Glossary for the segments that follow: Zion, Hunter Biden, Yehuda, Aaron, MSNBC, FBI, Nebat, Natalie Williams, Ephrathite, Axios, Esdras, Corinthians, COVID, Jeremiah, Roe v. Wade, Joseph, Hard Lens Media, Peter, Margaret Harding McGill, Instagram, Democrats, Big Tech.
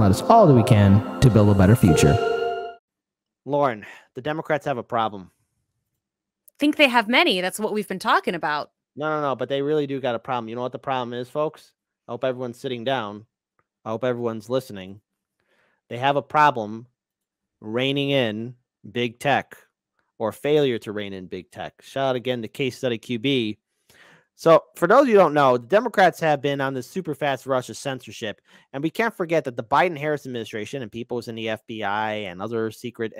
and let us all that we can to build a better future. Lauren, the Democrats have a problem. I think they have many. That's what we've been talking about. No, but they really do got a problem. You know what the problem is, folks? I hope everyone's sitting down. I hope everyone's listening. They have a problem reining in big tech, or failure to rein in big tech. Shout out again to Case Study QB. So for those of you who don't know, the Democrats have been on this super fast rush of censorship. And we can't forget that the Biden-Harris administration and people in the FBI and other secret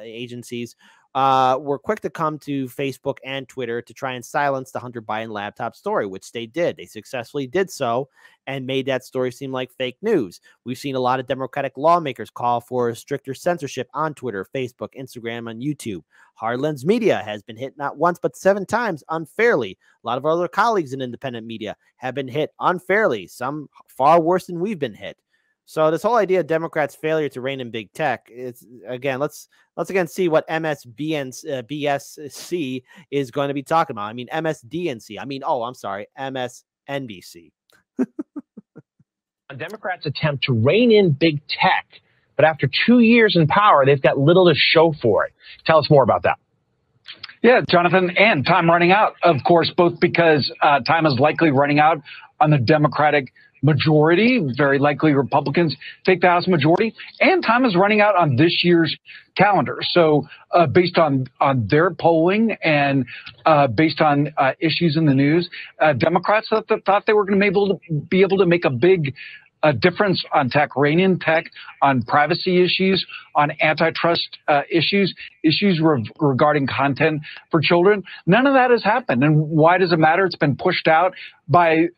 agencies were quick to come to Facebook and Twitter to try and silence the Hunter Biden laptop story, which they did. They successfully did so and made that story seem like fake news. We've seen a lot of Democratic lawmakers call for stricter censorship on Twitter, Facebook, Instagram, and YouTube. Hard Lens Media has been hit not once but 7 times unfairly. A lot of our other colleagues in independent media have been hit unfairly, some far worse than we've been hit. So this whole idea of Democrats' failure to rein in big tech, it's, again, let's again see what MSBSC is going to be talking about. I mean, MSDNC. I mean, oh, I'm sorry, MSNBC. Democrats attempt to rein in big tech, but after 2 years in power, they've got little to show for it. Tell us more about that. Yeah, Jonathan, and time running out, of course, both because time is likely running out on the Democratic majority, very likely Republicans take the House majority, and time is running out on this year's calendar. So based on their polling and based on issues in the news, Democrats thought they were going to be able to make a big difference on tech, rein in tech, on privacy issues, on antitrust issues regarding content for children. None of that has happened. And why does it matter? It's been pushed out by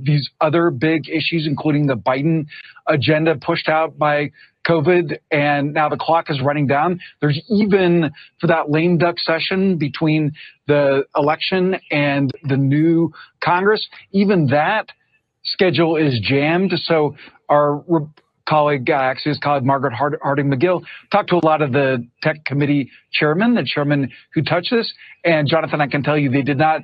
these other big issues, including the Biden agenda, pushed out by COVID, and now the clock is running down. There's even, for that lame duck session between the election and the new Congress, even that schedule is jammed. So our colleague, Axios colleague Margaret Harding McGill, talked to a lot of the tech committee chairmen, the chairman who touched this. And Jonathan, I can tell you, they did not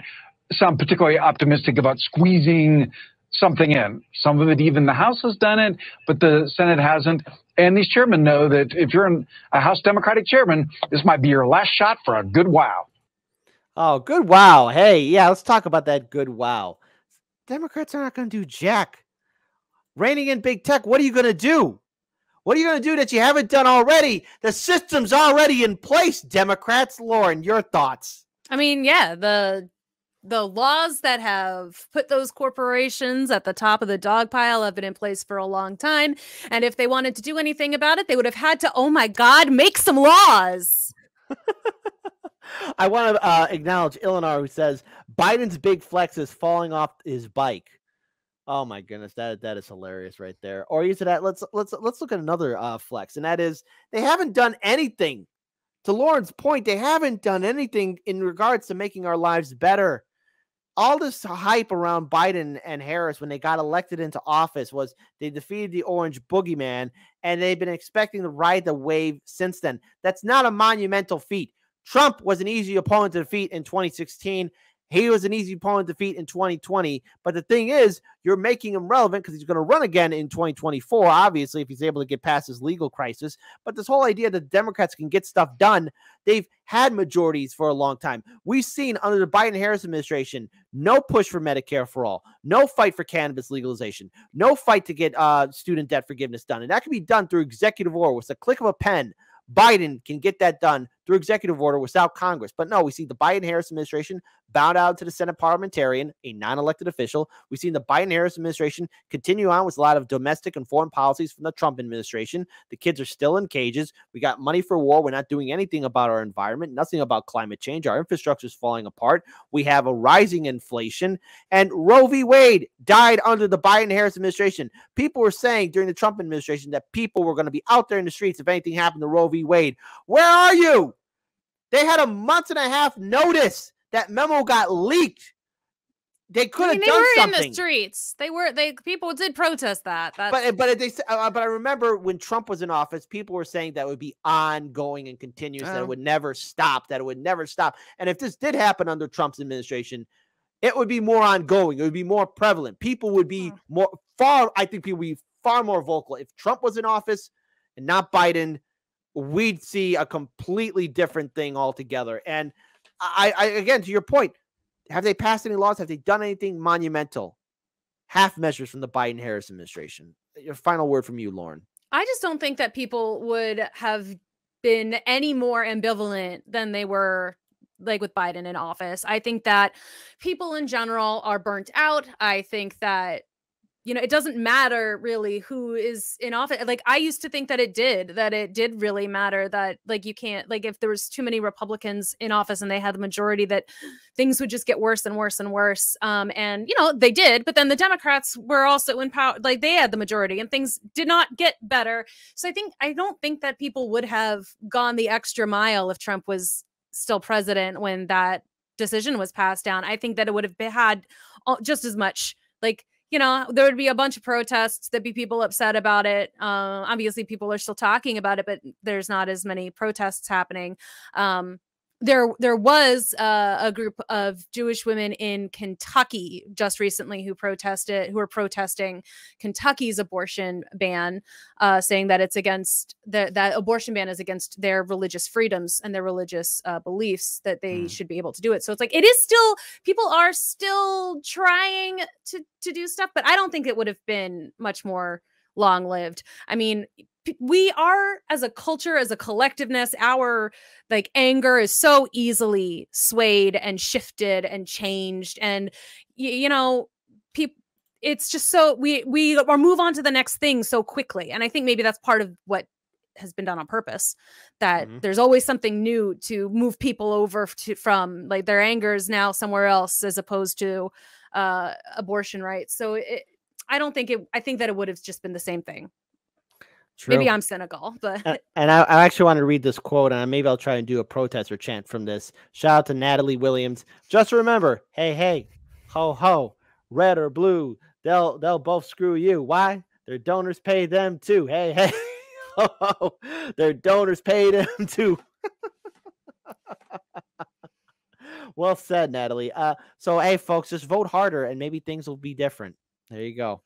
sound particularly optimistic about squeezing something in. Some of it, even the House has done it, but the Senate hasn't. And these chairmen know that if you're a House Democratic chairman, this might be your last shot for a good wow. Oh, good wow. Hey, yeah, let's talk about that good wow. Democrats are not going to do jack. Reining in big tech, what are you going to do? What are you going to do that you haven't done already? The system's already in place, Democrats. Lauren, your thoughts? I mean, yeah, the laws that have put those corporations at the top of the dog pile have been in place for a long time. And if they wanted to do anything about it, they would have had to, oh my God, make some laws. I want to acknowledge Illinois, who says Biden's big flex is falling off his bike. Oh my goodness, that is hilarious right there. Or you said that. Let's look at another flex, and that is they haven't done anything. To Lauren's point, they haven't done anything in regards to making our lives better. All this hype around Biden and Harris when they got elected into office was they defeated the orange boogeyman, and they've been expecting to ride the wave since then. That's not a monumental feat. Trump was an easy opponent to defeat in 2016. He was an easy opponent to defeat in 2020. But the thing is, you're making him relevant because he's going to run again in 2024, obviously, if he's able to get past his legal crisis. But this whole idea that Democrats can get stuff done, they've had majorities for a long time. We've seen under the Biden-Harris administration, no push for Medicare for all, no fight for cannabis legalization, no fight to get student debt forgiveness done. And that can be done through executive order with the click of a pen. Biden can get that done through executive order without Congress. But no, we see the Biden-Harris administration bow out to the Senate parliamentarian, a non-elected official. We've seen the Biden-Harris administration continue on with a lot of domestic and foreign policies from the Trump administration. The kids are still in cages. We got money for war. We're not doing anything about our environment, nothing about climate change. Our infrastructure is falling apart. We have a rising inflation. And Roe v. Wade died under the Biden-Harris administration. People were saying during the Trump administration that people were going to be out there in the streets if anything happened to Roe v. Wade. Where are you? They had a month-and-a-half notice. That memo got leaked. They could have done something. They were in the streets. They were. People did protest that. But I remember when Trump was in office, people were saying that it would be ongoing and continuous, that it would never stop. That it would never stop. And if this did happen under Trump's administration, it would be more ongoing. It would be more prevalent. People would be more far. I think people would be far more vocal. If Trump was in office and not Biden, we'd see a completely different thing altogether. And I again, to your point, have they passed any laws? Have they done anything monumental? Half measures from the Biden-Harris administration. Your final word from you, Lauren. I just don't think that people would have been any more ambivalent than they were, like, with Biden in office. I think that people in general are burnt out. I think that, you know, it doesn't matter really who is in office. Like, I used to think that it did really matter that, like, you can't, like, if there was too many Republicans in office and they had the majority, that things would just get worse and worse and worse. And, you know, they did, but then the Democrats were also in power, like, they had the majority and things did not get better. So I don't think that people would have gone the extra mile if Trump was still president when that decision was passed down. I think that it would have had just as much, like, you know, there would be a bunch of protests. There'd be people upset about it. Obviously, people are still talking about it, but there's not as many protests happening. There was a group of Jewish women in Kentucky just recently who were protesting Kentucky's abortion ban, saying that it's against that abortion ban is against their religious freedoms and their religious beliefs, that they should be able to do it. So it's like, it is still, people are still trying to do stuff, but I don't think it would have been much more long lived. I mean, we are, as a culture, as a collectiveness, our, like, anger is so easily swayed and shifted and changed. And, you know, people, it's just so we or move on to the next thing so quickly. And I think maybe that's part of what has been done on purpose, that there's always something new to move people over to, from, like, their anger is now somewhere else as opposed to abortion rights. So I think that it would have just been the same thing. True. Maybe I'm cynical, but and I actually want to read this quote, and maybe I'll try and do a protest or chant from this. Shout out to Natalie Williams. Just remember, hey, hey, ho, ho, red or blue, they'll both screw you. Why? Their donors pay them too. Hey, hey, ho, ho, their donors pay them too. Well said, Natalie. So hey, folks, just vote harder, and maybe things will be different. There you go.